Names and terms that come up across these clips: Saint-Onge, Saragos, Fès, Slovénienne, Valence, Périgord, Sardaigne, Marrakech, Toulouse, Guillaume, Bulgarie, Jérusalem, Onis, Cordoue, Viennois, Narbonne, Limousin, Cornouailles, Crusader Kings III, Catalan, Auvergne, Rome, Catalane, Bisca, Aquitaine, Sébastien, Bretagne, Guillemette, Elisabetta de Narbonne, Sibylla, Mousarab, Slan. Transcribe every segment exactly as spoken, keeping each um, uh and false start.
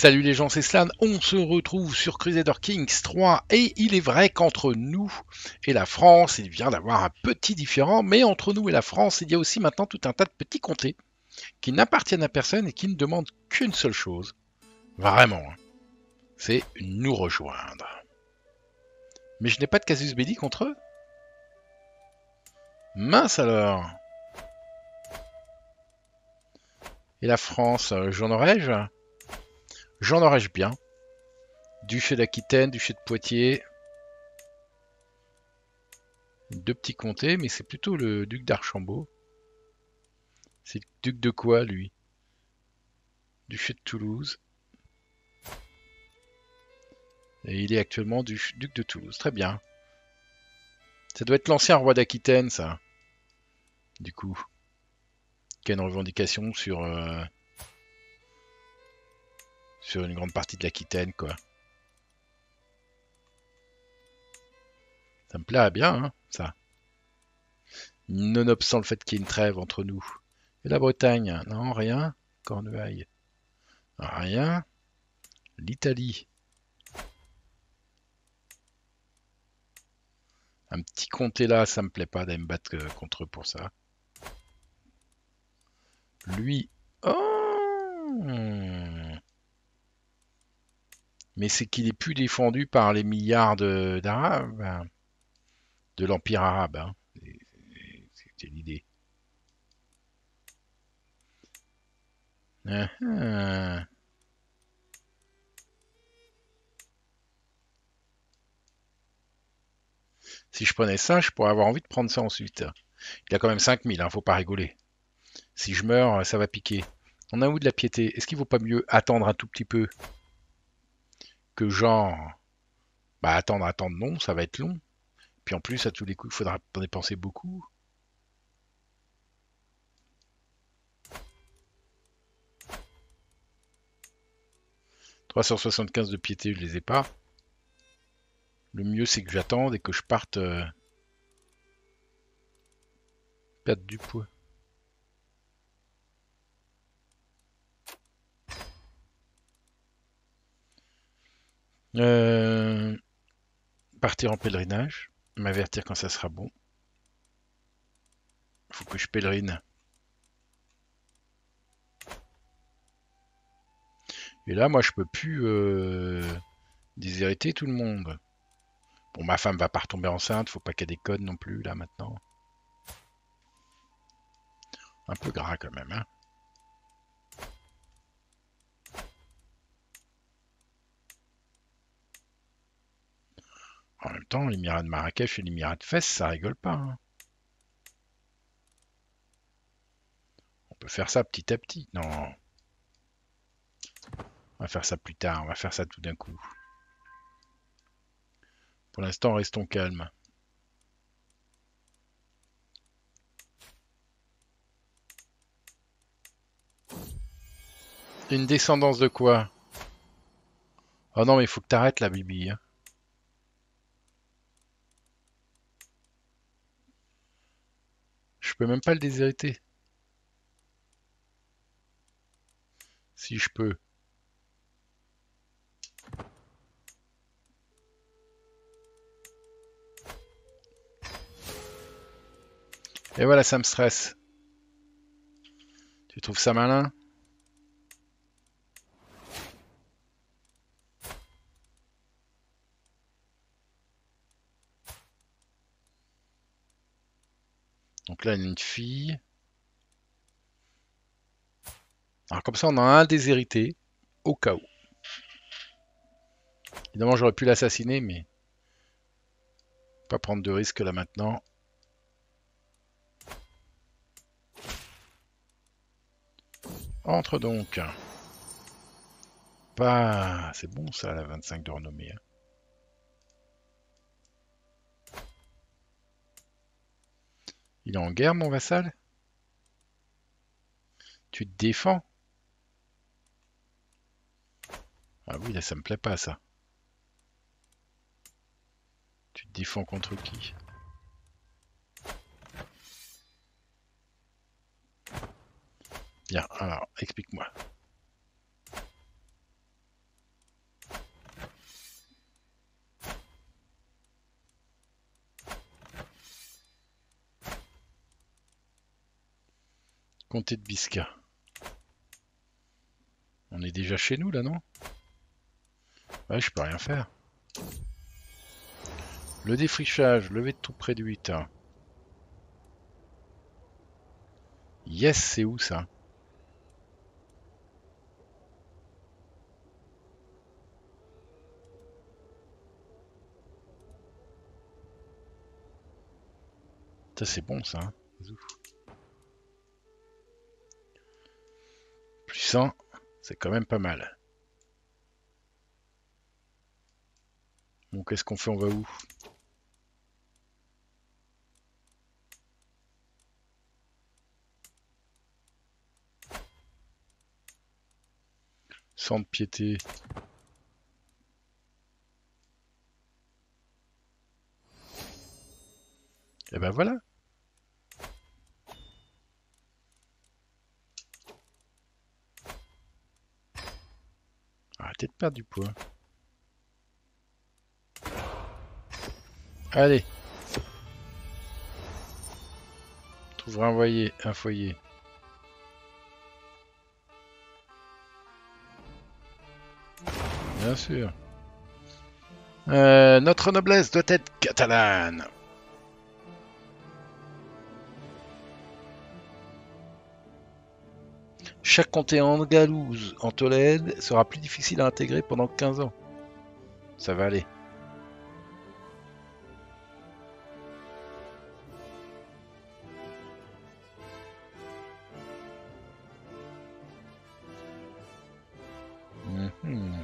Salut les gens, c'est Slan, on se retrouve sur Crusader Kings trois et il est vrai qu'entre nous et la France, il vient d'avoir un petit différent, mais entre nous et la France, il y a aussi maintenant tout un tas de petits comtés qui n'appartiennent à personne et qui ne demandent qu'une seule chose, vraiment, c'est nous rejoindre. Mais je n'ai pas de casus belli contre eux. Mince alors. Et la France, j'en aurais-je ? J'en aurais-je bien. Duché d'Aquitaine, duché de Poitiers. Deux petits comtés, mais c'est plutôt le duc d'Archambault. C'est le duc de quoi, lui? Duché de Toulouse. Et il est actuellement du duc de Toulouse. Très bien. Ça doit être l'ancien roi d'Aquitaine, ça. Du coup. Qui a une revendication sur... Euh... sur une grande partie de l'Aquitaine, quoi. Ça me plaît bien, hein, ça. Nonobstant le fait qu'il y ait une trêve entre nous. Et la Bretagne, non, rien. Cornouailles, rien. L'Italie. Un petit comté là, ça me plaît pas d'aller me battre contre eux pour ça. Lui... Oh. Mais c'est qu'il est plus défendu par les milliards d'Arabes, hein, de l'Empire arabe. Hein. C'était l'idée. Uh-huh. Si je prenais ça, je pourrais avoir envie de prendre ça ensuite. Il y a quand même cinq mille, hein, faut pas rigoler. Si je meurs, ça va piquer. On a où de la piété? Est-ce qu'il vaut pas mieux attendre un tout petit peu? Que genre, bah attendre, attendre, non, ça va être long. Puis en plus, à tous les coups, il faudra dépenser beaucoup. trois cent soixante-quinze de piété, je les ai pas. Le mieux, c'est que j'attende et que je parte. Euh... Perdre du poids. Euh, partir en pèlerinage, m'avertir quand ça sera bon. Faut que je pèlerine. Et là, moi, je peux plus euh, déshériter tout le monde. Bon, ma femme va pas retomber enceinte, faut pas qu'elle déconne non plus là maintenant. Un peu gras quand même, hein. En même temps, l'émirat de Marrakech et l'émirat de Fès, ça rigole pas. Hein. On peut faire ça petit à petit. Non. On va faire ça plus tard, on va faire ça tout d'un coup. Pour l'instant, restons calmes. Une descendance de quoi? Oh non, mais il faut que t'arrêtes la bibi, hein. Je peux même pas le déshériter. Si je peux. Et voilà, ça me stresse. Tu trouves ça malin? Donc là, il y a une fille. Alors comme ça, on a un déshérité, au cas où. Évidemment, j'aurais pu l'assassiner, mais... Pas prendre de risque là maintenant. Entre donc. Pas... C'est bon ça, la vingt-cinq de renommée. Hein. Il est en guerre, mon vassal? Tu te défends? Ah oui, là, ça me plaît pas, ça. Tu te défends contre qui? Bien, alors, explique-moi. Comté de Bisca. On est déjà chez nous là, non? Ouais, je peux rien faire. Le défrichage, levée de tout près de huit. Yes, c'est où ça? Ça c'est bon ça. Hein. Plus cent, c'est quand même pas mal. Bon, qu'est-ce qu'on fait? On va où? Centre piété. Et ben voilà. Arrêtez de perdre du poids. Allez. Trouver un foyer, un foyer. Bien sûr. Euh, notre noblesse doit être catalane. Chaque comté andalouse en Tolède sera plus difficile à intégrer pendant quinze ans. Ça va aller. On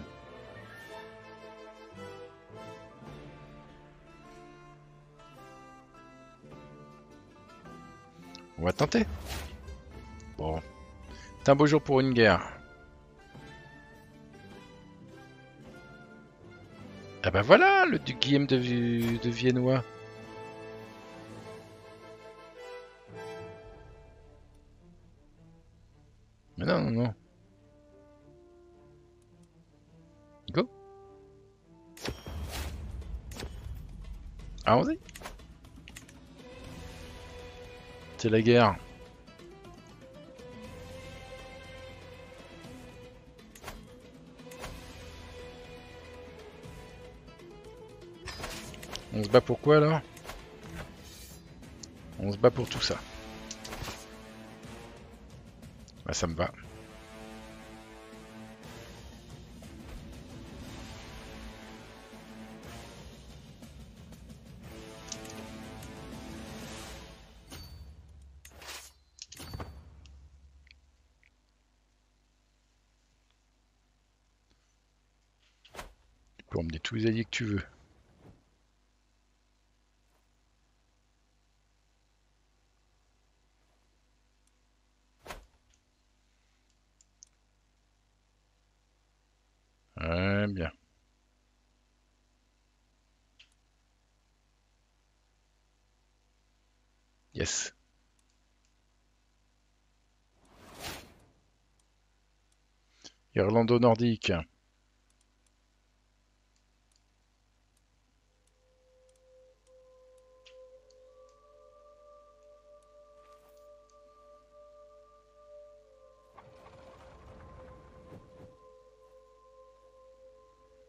va tenter. Bon. C'est un beau jour pour une guerre. Ah bah voilà, le duc Guillaume de, de Viennois. Mais non, non, non. Go. Allons-y. C'est la guerre. On se bat pour quoi alors? On se bat pour tout ça. Ah, ça me va. Pour emmener tous les alliés que tu veux. Très bien. Yes. Irlando-nordique.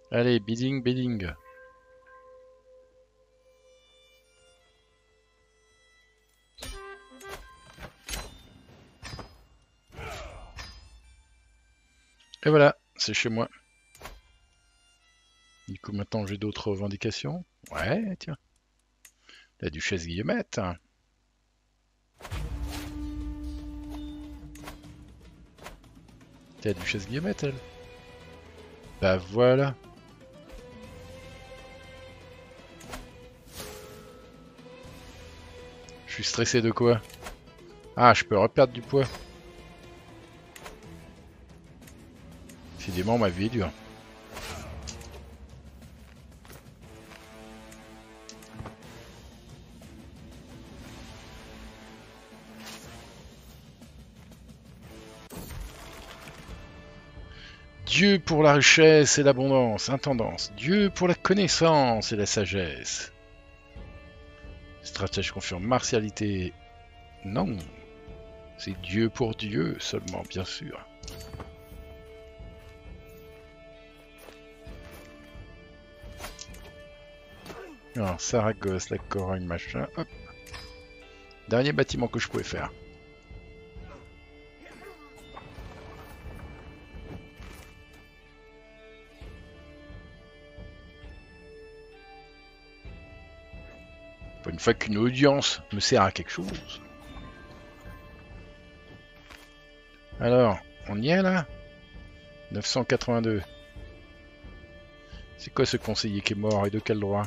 Allez, bidding, bidding. Et voilà, c'est chez moi. Du coup, maintenant, j'ai d'autres revendications. Ouais, tiens. La duchesse Guillemette. C'est la duchesse Guillemette, elle. Bah voilà. Je suis stressé de quoi? Ah, je peux reperdre du poids. Décidément, ma vie est dure. Dieu pour la richesse et l'abondance, intendance. Dieu pour la connaissance et la sagesse. Stratège confirme martialité. Non. C'est Dieu pour Dieu seulement, bien sûr. Alors, Saragos, la Corogne, machin, hop. Dernier bâtiment que je pouvais faire. Pas une fois qu'une audience me sert à quelque chose. Alors, on y est là? neuf cent quatre-vingt-deux. C'est quoi ce conseiller qui est mort et de quel droit?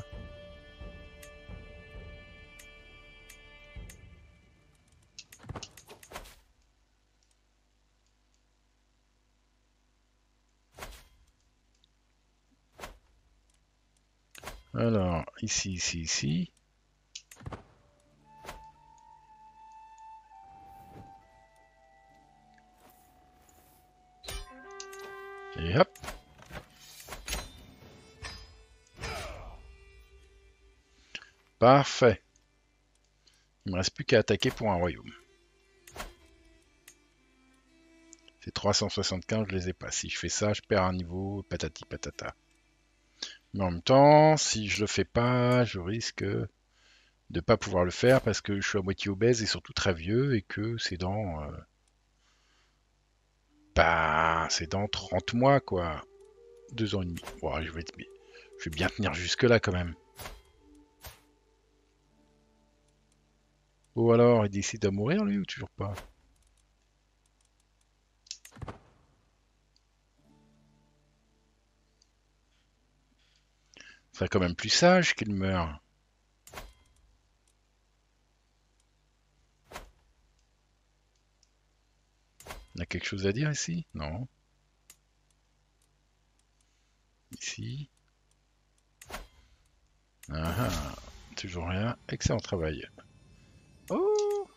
Alors, ici, ici, ici. Et hop. Parfait. Il me reste plus qu'à attaquer pour un royaume. Ces trois cent soixante-quinze, je les ai pas. Si je fais ça, je perds un niveau, patati patata. Mais en même temps, si je le fais pas, je risque de pas pouvoir le faire parce que je suis à moitié obèse et surtout très vieux et que c'est dans... Euh... Bah, c'est dans trente mois, quoi. Deux ans et demi. Wow, je, vais être... je vais bien tenir jusque-là, quand même. Oh alors, il décide à mourir, lui, ou toujours pas? C'est quand même plus sage qu'il meure. On a quelque chose à dire ici? Non. Ici. Ah, ah, toujours rien. Excellent travail. Oh!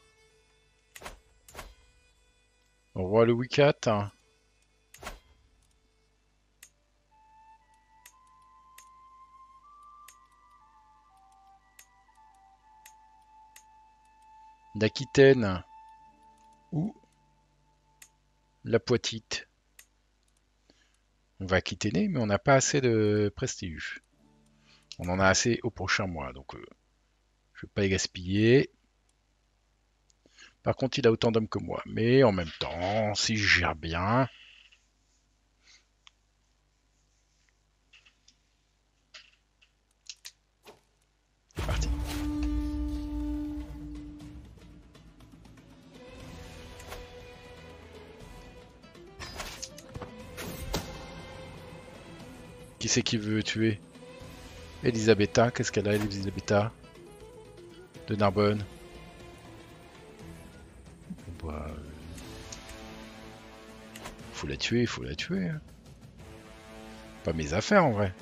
Au roi Louis quatre. Hein. L'Aquitaine ou la Poitite. On va aquitainer, mais on n'a pas assez de prestige. On en a assez au prochain mois, donc euh, je ne vais pas les gaspiller. Par contre, il a autant d'hommes que moi, mais en même temps, si je gère bien... C'est parti. Qui c'est qui veut tuer Elisabetta? Qu'est-ce qu'elle a, Elisabetta de Narbonne? Bah, euh... faut la tuer, faut la tuer. Hein. Pas mes affaires en vrai.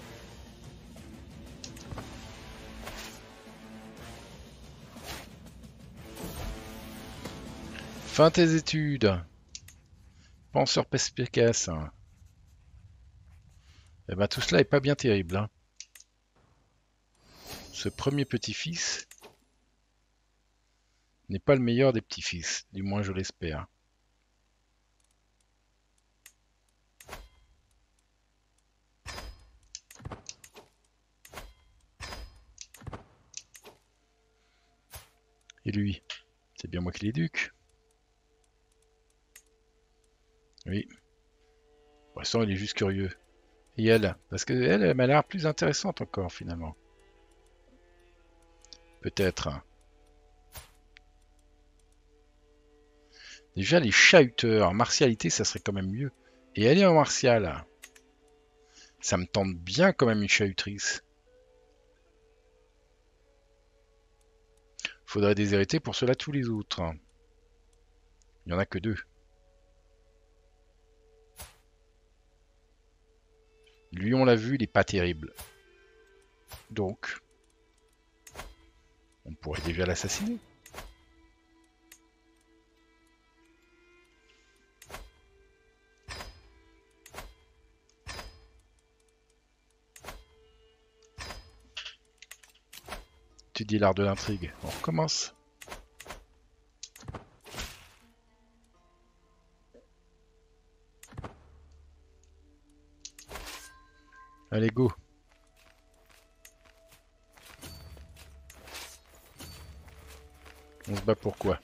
Fin tes études. Penseur perspicace. Hein. Eh ben, tout cela est pas bien terrible. Hein. Ce premier petit-fils n'est pas le meilleur des petits-fils, du moins je l'espère. Et lui, c'est bien moi qui l'éduque. Oui. Pour l'instant, il est juste curieux. Et elle, parce que elle, elle m'a l'air plus intéressante encore finalement. Peut-être. Déjà les chahuteurs, martialité, ça serait quand même mieux. Et elle est en martial. Ça me tente bien quand même une chahutrice. Faudrait déshériter pour cela tous les autres. Il n'y en a que deux. Lui, on l'a vu, il n'est pas terrible. Donc, on pourrait déjà l'assassiner. Tu dis l'art de l'intrigue. On recommence. Allez, go. On se bat pour quoi?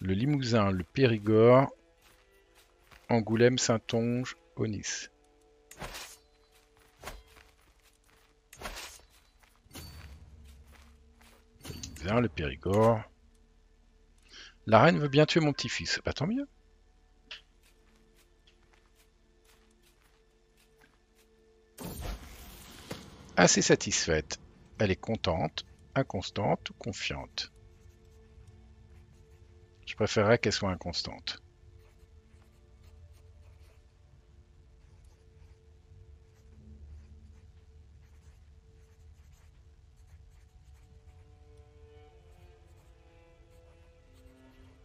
Le Limousin, le Périgord, Angoulême, Saint-Onge, Onis. Limousin, le Périgord. La reine veut bien tuer mon petit-fils. Bah tant mieux. Assez satisfaite. Elle est contente, inconstante ou confiante. Je préférerais qu'elle soit inconstante.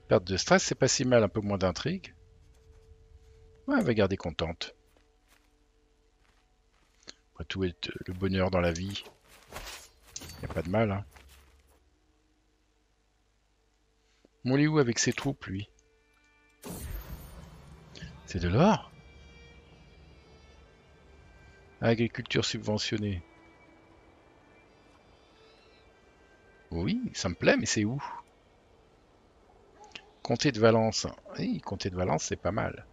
Perte de stress, c'est pas si mal, un peu moins d'intrigue. Ouais, elle va garder contente. Après tout, est le bonheur dans la vie. Y a pas de mal, hein. Mon Léou avec ses troupes, lui. C'est de l'or. Agriculture subventionnée. Oui, ça me plaît, mais c'est où? Comté de Valence. Oui, comté de Valence, c'est pas mal.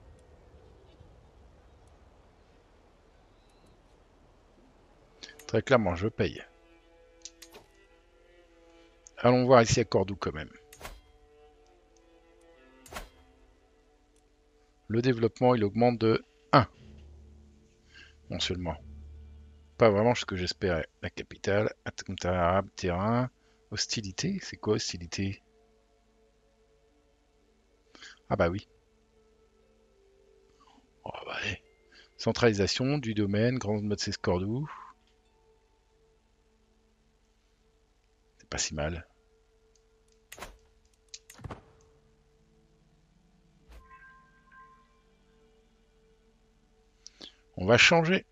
Très clairement, je paye. Allons voir ici à Cordoue quand même. Le développement, il augmente de un. Non seulement. Pas vraiment ce que j'espérais. La capitale, attentat arabe, terrain, hostilité. C'est quoi hostilité? Ah bah oui. Oh bah allez. Centralisation du domaine, grande mode c'est Cordoue. C'est pas si mal. On va changer.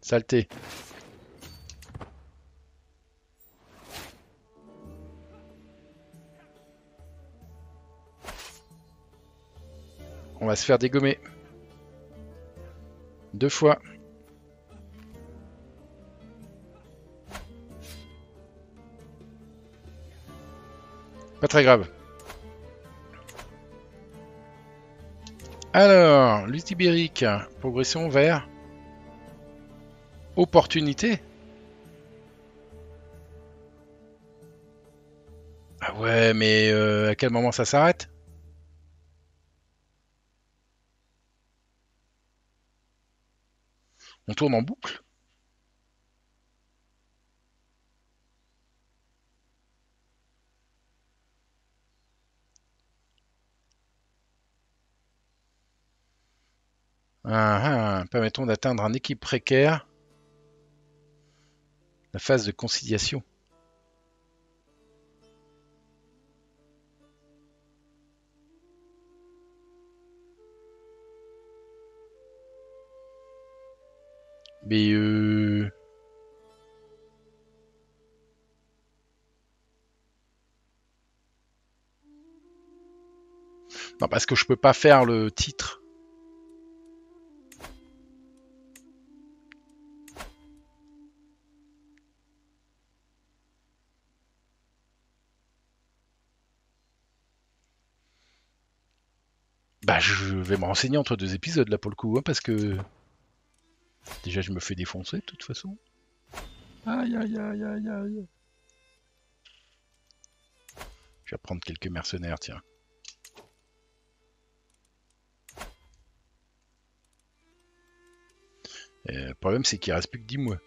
Saleté. On va se faire dégommer. Deux fois. Pas très grave. Alors, lutte ibérique, progression vers opportunité. Ah ouais, mais euh, à quel moment ça s'arrête? On tourne en boucle? Ah, ah, permettons d'atteindre un équilibre précaire. La phase de conciliation. Mais euh... non, parce que je peux pas faire le titre. Bah, je vais me renseigner entre deux épisodes là pour le coup, hein, parce que déjà je me fais défoncer de toute façon. Aïe aïe aïe aïe aïe. Je vais prendre quelques mercenaires, tiens. Et le problème c'est qu'il reste plus que dix mois.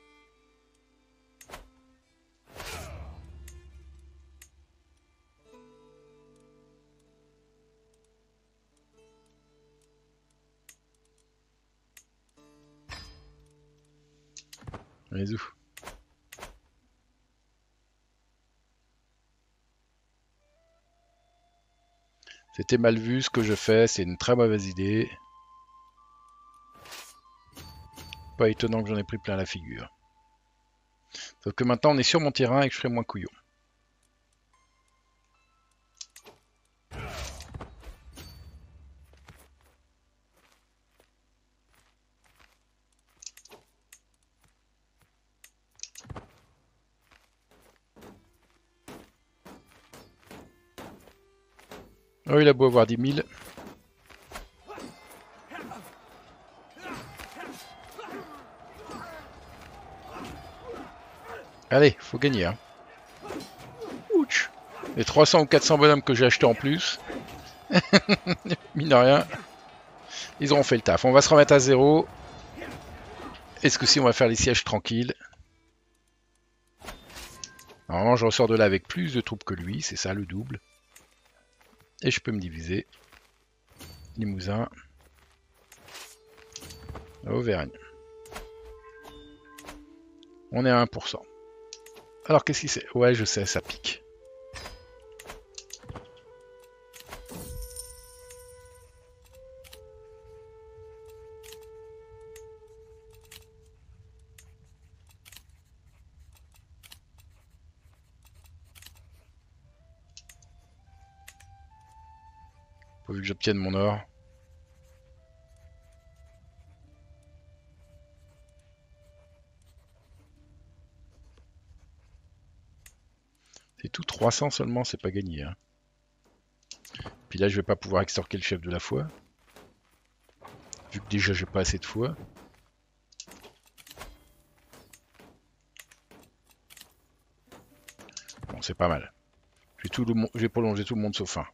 Allez-y. C'était mal vu ce que je fais, c'est une très mauvaise idée. Pas étonnant que j'en ai pris plein la figure. Sauf que maintenant on est sur mon terrain et que je serai moins couillon. Oh, il a beau avoir dix mille. Allez, faut gagner. Hein. Ouch. Les trois cents ou quatre cents bonhommes que j'ai achetés en plus. Mine de rien. Ils auront fait le taf. On va se remettre à zéro. Est-ce que si on va faire les sièges tranquilles? Normalement, je ressors de là avec plus de troupes que lui. C'est ça, le double. Et je peux me diviser. Limousin. Auvergne. On est à un pour cent. Alors, qu'est-ce qu'il c'est? Ouais, je sais, ça pique. Vu que j'obtienne mon or. C'est tout trois cents seulement, c'est pas gagné. Hein. Puis là, je vais pas pouvoir extorquer le chef de la foi. Vu que déjà, j'ai pas assez de foi. Bon, c'est pas mal. Je vais, tout le je vais prolonger tout le monde sauf un.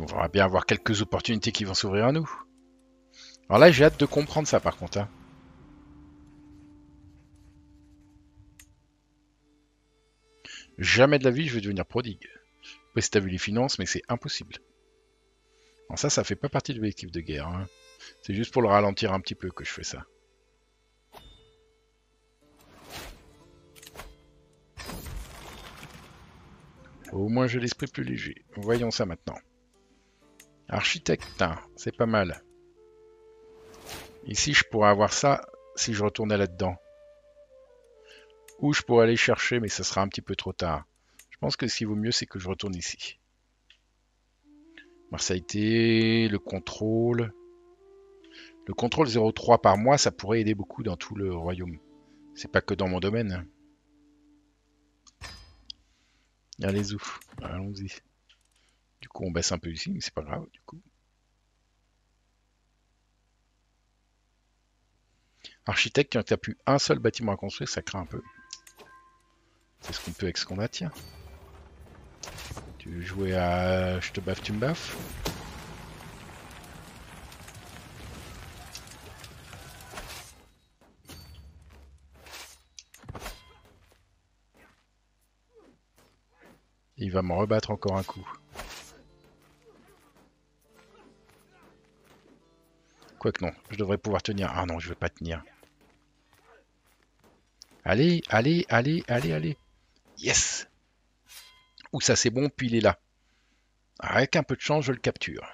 On va bien avoir quelques opportunités qui vont s'ouvrir à nous. Alors là, j'ai hâte de comprendre ça, par contre. Hein. Jamais de la vie, je vais devenir prodigue. Je sais pas si t'as vu les finances, mais c'est impossible. Alors ça, ça fait pas partie de l'objectif de guerre. Hein. C'est juste pour le ralentir un petit peu que je fais ça. Au moins, j'ai l'esprit plus léger. Voyons ça maintenant. Architecte, c'est pas mal. Ici, je pourrais avoir ça si je retournais là-dedans. Ou je pourrais aller chercher, mais ça sera un petit peu trop tard. Je pense que ce qui vaut mieux, c'est que je retourne ici. Marseillais, le contrôle. Le contrôle zéro trois par mois, ça pourrait aider beaucoup dans tout le royaume. C'est pas que dans mon domaine. Allez ouf, allons-y. Du coup, on baisse un peu ici, mais c'est pas grave, du coup. Architecte, quand t'as plus un seul bâtiment à construire, ça craint un peu. C'est ce qu'on peut avec ce qu'on a, tiens. Tu veux jouer à... Je te baffe, tu me baffes. Il va m'en rebattre encore un coup. Quoique non, je devrais pouvoir tenir. Ah non, je veux pas tenir. Allez, allez, allez, allez, allez. Yes. Ouh, ça c'est bon, puis il est là. Avec un peu de chance, je le capture.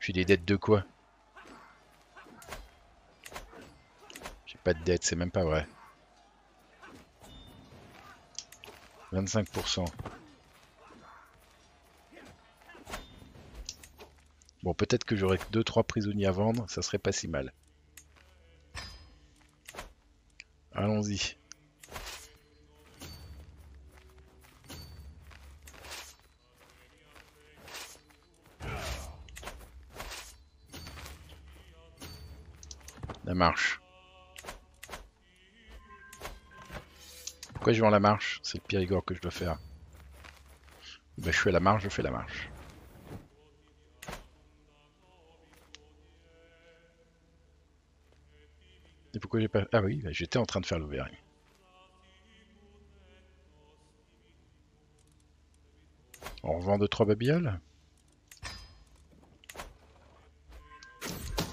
J'ai des dettes de quoi? J'ai pas de dettes, c'est même pas vrai. vingt-cinq pour cent. Bon, peut-être que j'aurais deux trois prisonniers à vendre, ça serait pas si mal. Allons-y. La marche. Pourquoi je vais en la marche? C'est le Périgord que je dois faire. Ben, je fais la marche, je fais la marche. Et pourquoi j'ai pas... Ah oui, bah j'étais en train de faire l'Auvergne. On revend deux trois babioles.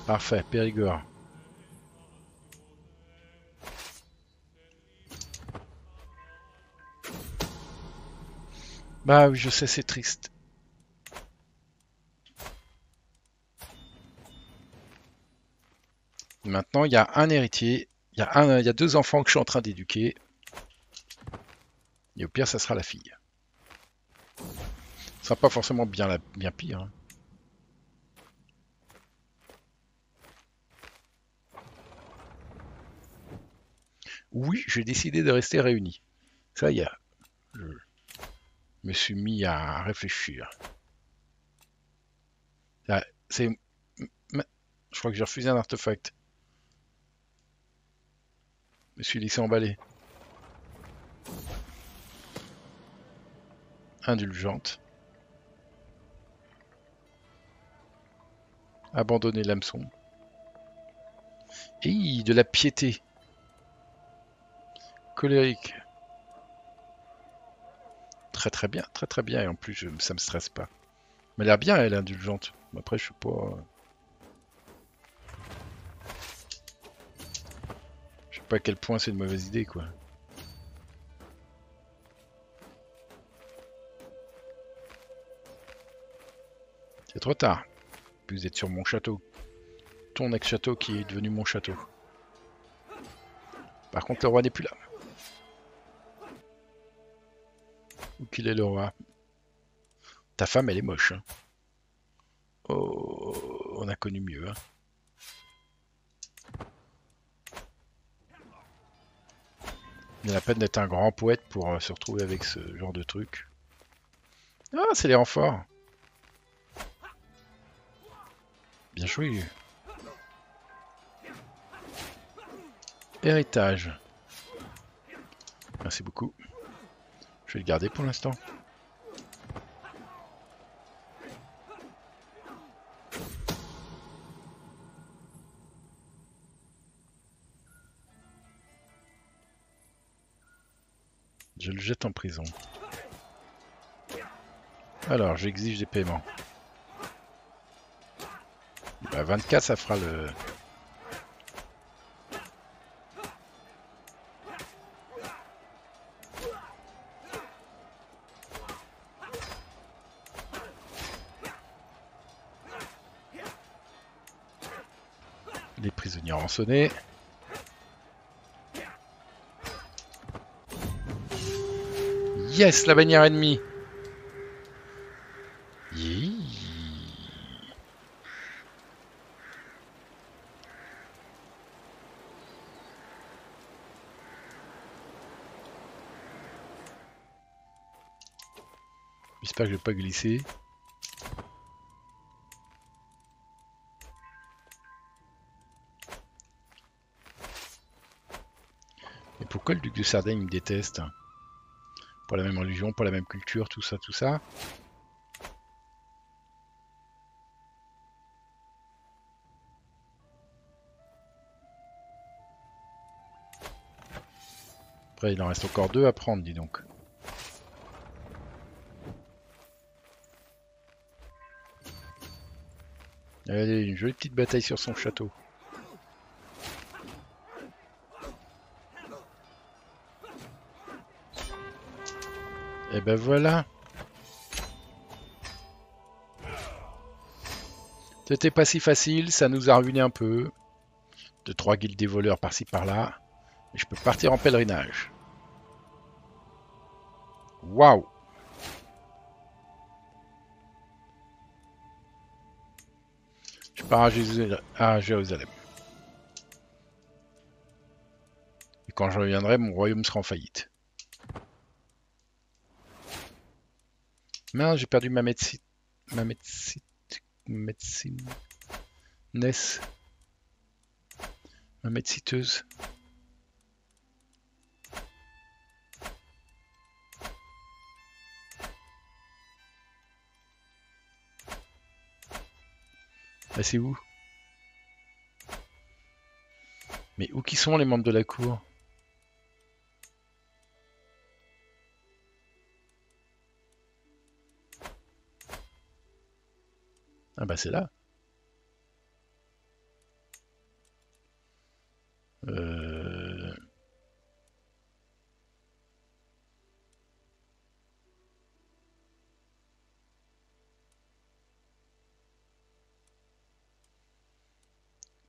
Parfait, Périgord. Bah oui, je sais, c'est triste. Maintenant, il y a un héritier, il y a, un, il y a deux enfants que je suis en train d'éduquer. Et au pire, ça sera la fille. Ce sera pas forcément bien, la, bien pire. Hein. oui, j'ai décidé de rester réunis. Ça y est, je me suis mis à réfléchir. Là, c'est... Je crois que j'ai refusé un artefact. Je me suis laissé emballer. Indulgente. Abandonner l'hameçon. Et de la piété. Colérique. Très très bien, très très bien. Et en plus, je, ça me stresse pas. Mais elle a l'air bien, elle, indulgente. Après, je suis pas... Je sais pas à quel point c'est une mauvaise idée, quoi. C'est trop tard. Vous êtes sur mon château. Ton ex-château qui est devenu mon château. Par contre, le roi n'est plus là. Où qu'il est, le roi? Ta femme, elle est moche. Hein. Oh, on a connu mieux. Hein. Il y a la peine d'être un grand poète pour euh, se retrouver avec ce genre de truc. Ah, c'est les renforts. Bien joué. Héritage. Merci beaucoup. Je vais le garder pour l'instant. Je le jette en prison. Alors, j'exige des paiements. Bah vingt-quatre, ça fera le... Les prisonniers rançonnés. Yes, la bannière ennemie. Yeah. J'espère que je vais pas glisser. Mais pourquoi le duc de Sardaigne me déteste? Pas la même religion, pas la même culture, tout ça, tout ça. Après, il en reste encore deux à prendre, dis donc. Allez, une jolie petite bataille sur son château. Et ben voilà. C'était pas si facile, ça nous a ruiné un peu. Deux, trois guildes des voleurs par-ci par-là. Et je peux partir en pèlerinage. Waouh! Je pars à, Jésal à Jérusalem. Et quand je reviendrai, mon royaume sera en faillite. Mince, j'ai perdu ma médecine. Ma médecine. Médecine. Ness. Ma médeciteuse. Là, c'est où? Mais où qui sont les membres de la cour? Ah bah c'est là. Euh...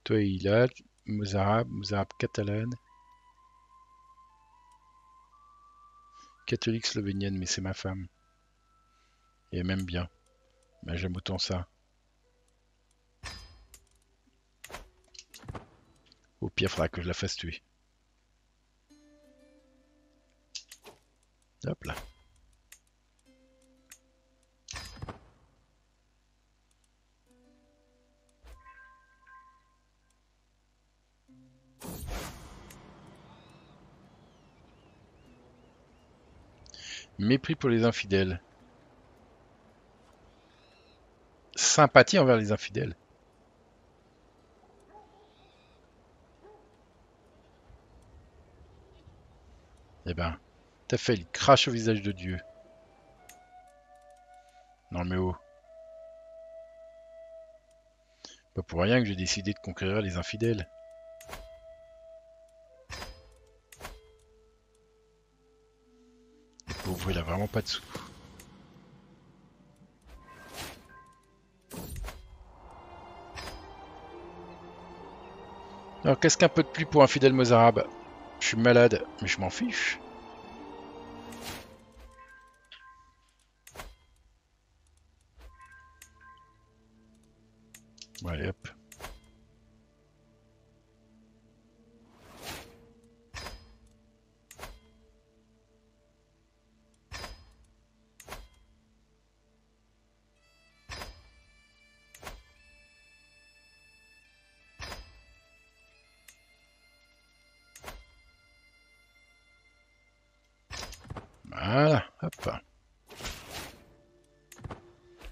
Toi il a Mousarab, Mousarab catalane, catholique slovénienne, mais c'est ma femme. Et elle m'aime bien. Mais j'aime autant ça. Au pire, il faudra que je la fasse tuer. Hop là. Mépris pour les infidèles. Sympathie envers les infidèles. Eh ben, t'as fait, il crache au visage de Dieu. Non mais oh. Pas pour rien que j'ai décidé de conquérir les infidèles. Le pauvre, il a vraiment pas de sous. Alors qu'est-ce qu'un peu de pluie pour un fidèle Mousarab? Je suis malade, mais je m'en fiche. Bon, allez, hop. Voilà, hop.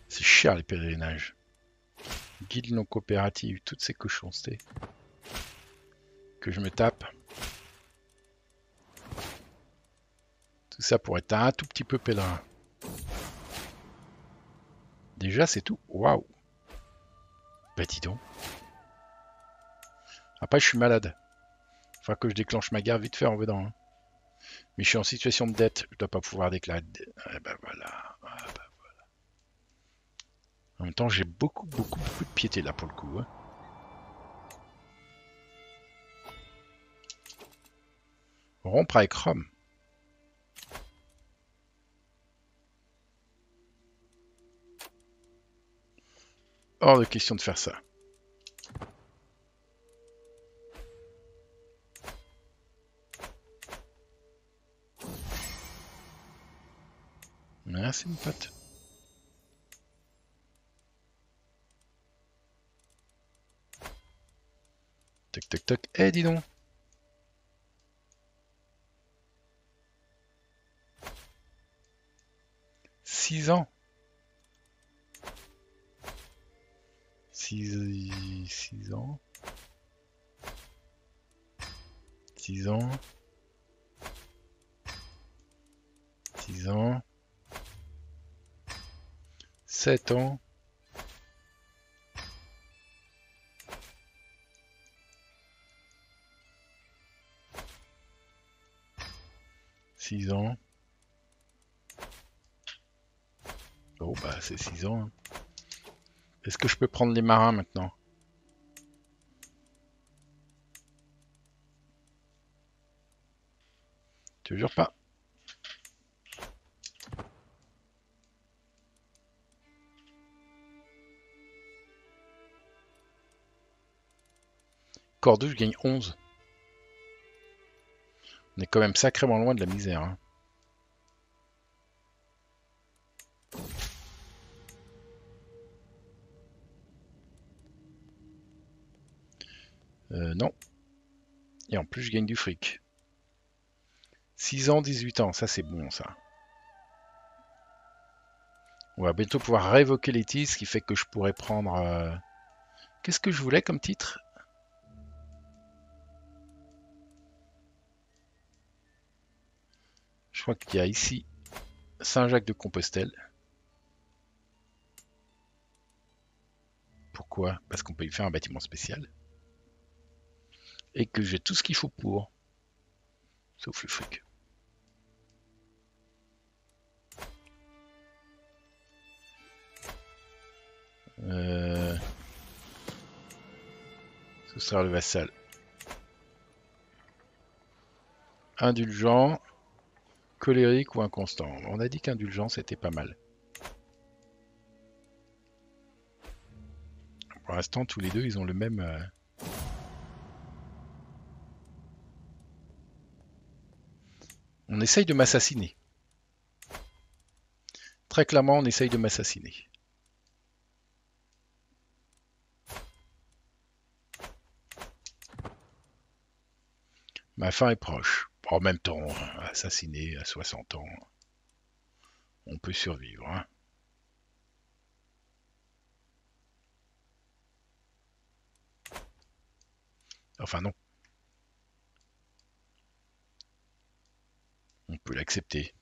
C'est cher les pèlerinages. Guide non coopérative, toutes ces cochoncetés que je me tape. Tout ça pour être un tout petit peu pèlerin. Déjà, c'est tout. Waouh. Bah dis donc. Après, je suis malade. Faut que je déclenche ma guerre vite fait en dedans. Hein. Mais je suis en situation de dette, je dois pas pouvoir déclarer. Ah bah voilà, ah bah voilà. En même temps, j'ai beaucoup, beaucoup, beaucoup de piété là pour le coup. Hein. Rompre avec Rome. Hors de question de faire ça. Ah, c'est une patte. Tac, tac, tac. Eh, dis donc. Six ans. Six... Six ans. Six ans. Six ans. Sept ans. Six ans. Oh bah c'est six ans. Hein. Est-ce que je peux prendre les marins maintenant? Je te jure pas. Cordoue, je gagne onze. On est quand même sacrément loin de la misère. Hein. Euh, non. Et en plus, je gagne du fric. six ans, dix-huit ans. Ça, c'est bon, ça. On va bientôt pouvoir révoquer les titres, ce qui fait que je pourrais prendre... Euh... Qu'est-ce que je voulais comme titre ? Je crois qu'il y a ici Saint-Jacques-de-Compostelle. Pourquoi? Parce qu'on peut y faire un bâtiment spécial. Et que j'ai tout ce qu'il faut pour. Sauf le fric. Euh... Ce sera le vassal. Indulgent. Colérique ou inconstant. On a dit qu'indulgence était pas mal. Pour l'instant, tous les deux, ils ont le même... Euh... On essaye de m'assassiner. très clairement, on essaye de m'assassiner. Ma fin est proche. En même temps, assassiné à soixante ans, on peut survivre, hein. Enfin non. On peut l'accepter.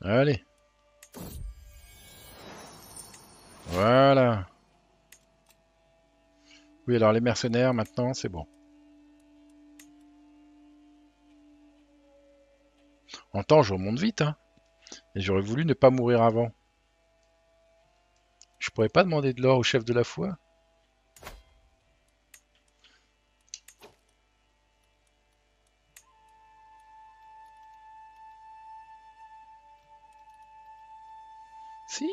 Allez. Voilà. Oui, alors les mercenaires, maintenant, c'est bon. En temps, je remonte vite, hein. Et j'aurais voulu ne pas mourir avant. Je pourrais pas demander de l'or au chef de la foi. Si.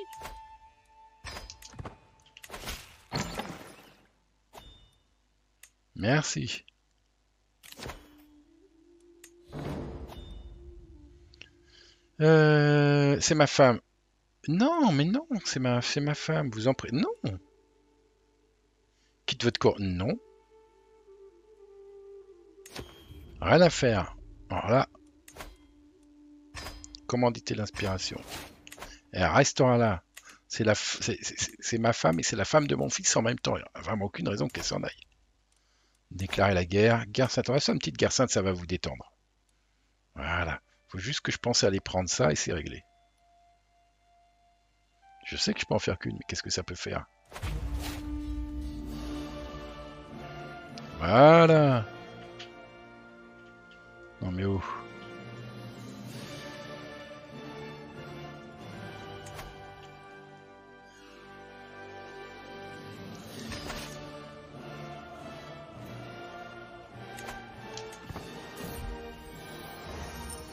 Merci. Euh, c'est ma femme. Non, mais non, c'est ma, c'est ma femme. Vous en prie. Non. Quitte votre corps. Non. Rien à faire. Alors là, commanditer l'inspiration. Elle restera là. C'est la, c'est ma femme et c'est la femme de mon fils en même temps. Il n'y a vraiment aucune raison qu'elle s'en aille. Déclarer la guerre. Guerre sainte. Ça, une petite guerre sainte, ça va vous détendre. Voilà. Faut juste que je pense à aller prendre ça et c'est réglé. Je sais que je peux en faire qu'une, mais qu'est-ce que ça peut faire? Voilà. Non mais oh.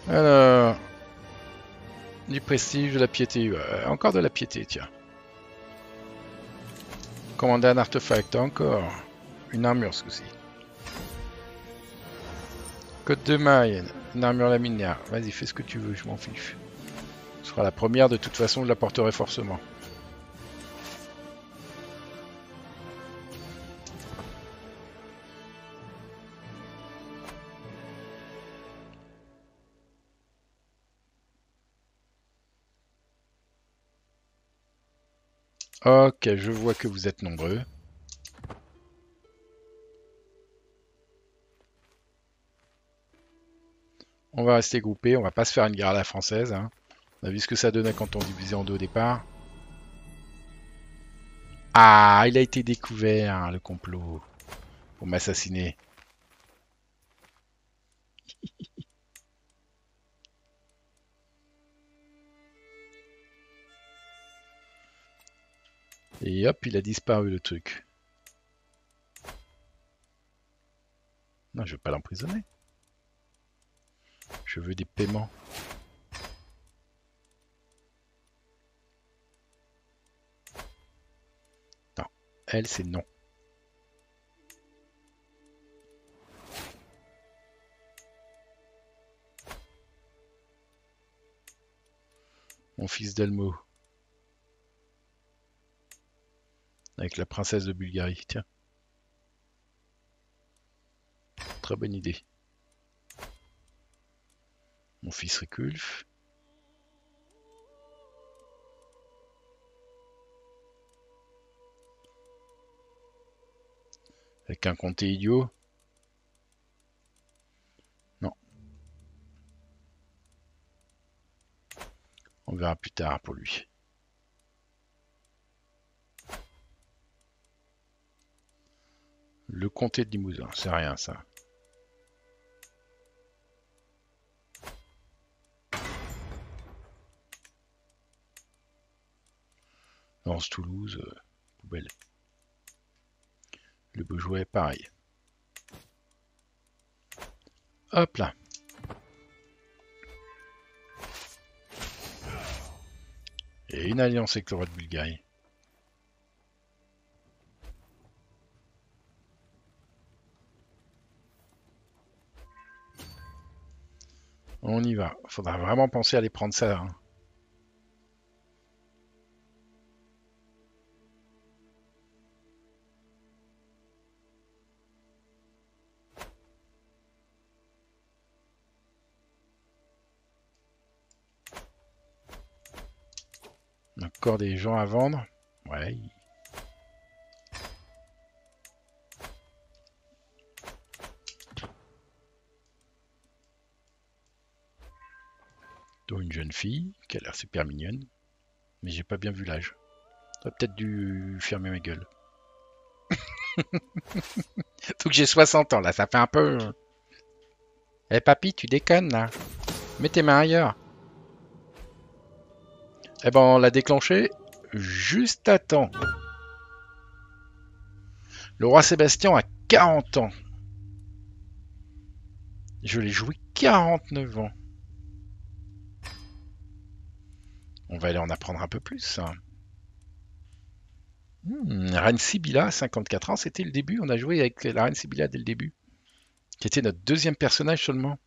Alors, du prestige, de la piété, euh, encore de la piété, tiens. Commander un artefact, encore. Une armure ce coup-ci. Côte de maille, une armure laminaire. Vas-y, fais ce que tu veux, je m'en fiche. Ce sera la première, de toute façon, je la porterai forcément. Ok, je vois que vous êtes nombreux. On va rester groupés, on va pas se faire une guerre à la française, hein. On a vu ce que ça donnait quand on divisait en deux au départ. Ah, il a été découvert, hein, le complot, pour m'assassiner. Et hop, il a disparu le truc. Non, je veux pas l'emprisonner. Je veux des paiements. Non, elle c'est non. Mon fils d'Elmo. Avec la princesse de Bulgarie, tiens. Très bonne idée. Mon fils Riculf. Avec un comté idiot. Non. On verra plus tard pour lui. Le comté de Limousin, c'est rien ça. Lance Toulouse, euh, poubelle. Le Beaujolais, pareil. Hop là. Et une alliance avec le roi de Bulgarie. On y va. Faudra vraiment penser à aller prendre ça, hein. Encore des gens à vendre. Ouais. Dont une jeune fille qui a l'air super mignonne. Mais j'ai pas bien vu l'âge. T'aurais peut-être dû fermer ma gueule. Surtout que j'ai soixante ans là, ça fait un peu. Eh hey, papy, tu déconnes là. Mets tes mains ailleurs. Eh ben, on l'a déclenché juste à temps. Le roi Sébastien a quarante ans. Je l'ai joué quarante-neuf ans. On va aller en apprendre un peu plus. Hmm, la reine Sibylla, cinquante-quatre ans, c'était le début. On a joué avec la reine Sibylla dès le début. Qui était notre deuxième personnage seulement.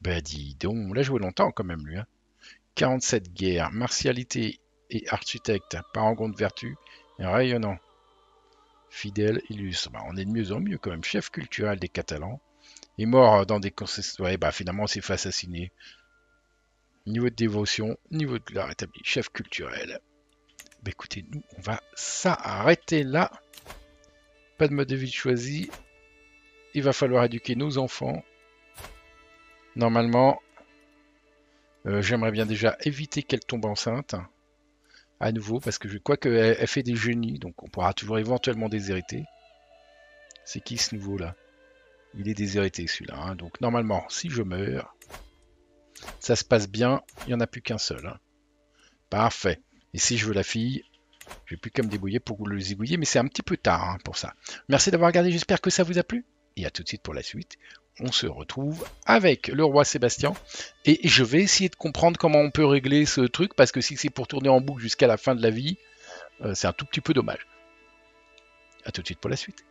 Bah dis donc, on l'a joué longtemps quand même lui, hein. quarante-sept guerres, martialité et architecte, parangon de vertu, rayonnant, fidèle, illustre. Bah, on est de mieux en mieux quand même, chef culturel des Catalans, et mort dans des concessions. Ouais, bah finalement, on s'est fait assassiner. Niveau de dévotion, niveau de gloire établi, chef culturel. Bah, écoutez, nous, on va s'arrêter là. Pas de mode de vie choisi. Il va falloir éduquer nos enfants. Normalement. Euh, J'aimerais bien déjà éviter qu'elle tombe enceinte, hein, à nouveau, parce que je crois qu'elle elle fait des génies, donc on pourra toujours éventuellement déshériter. C'est qui ce nouveau-là? Il est déshérité celui-là, hein, donc normalement, si je meurs, ça se passe bien, il n'y en a plus qu'un seul. Hein. Parfait. Et si je veux la fille, j'ai plus qu'à me débrouiller pour le zigouiller, mais c'est un petit peu tard hein, pour ça. Merci d'avoir regardé, j'espère que ça vous a plu, et à tout de suite pour la suite. On se retrouve avec le roi Sébastien et je vais essayer de comprendre comment on peut régler ce truc parce que si c'est pour tourner en boucle jusqu'à la fin de la vie, euh, c'est un tout petit peu dommage. À tout de suite pour la suite.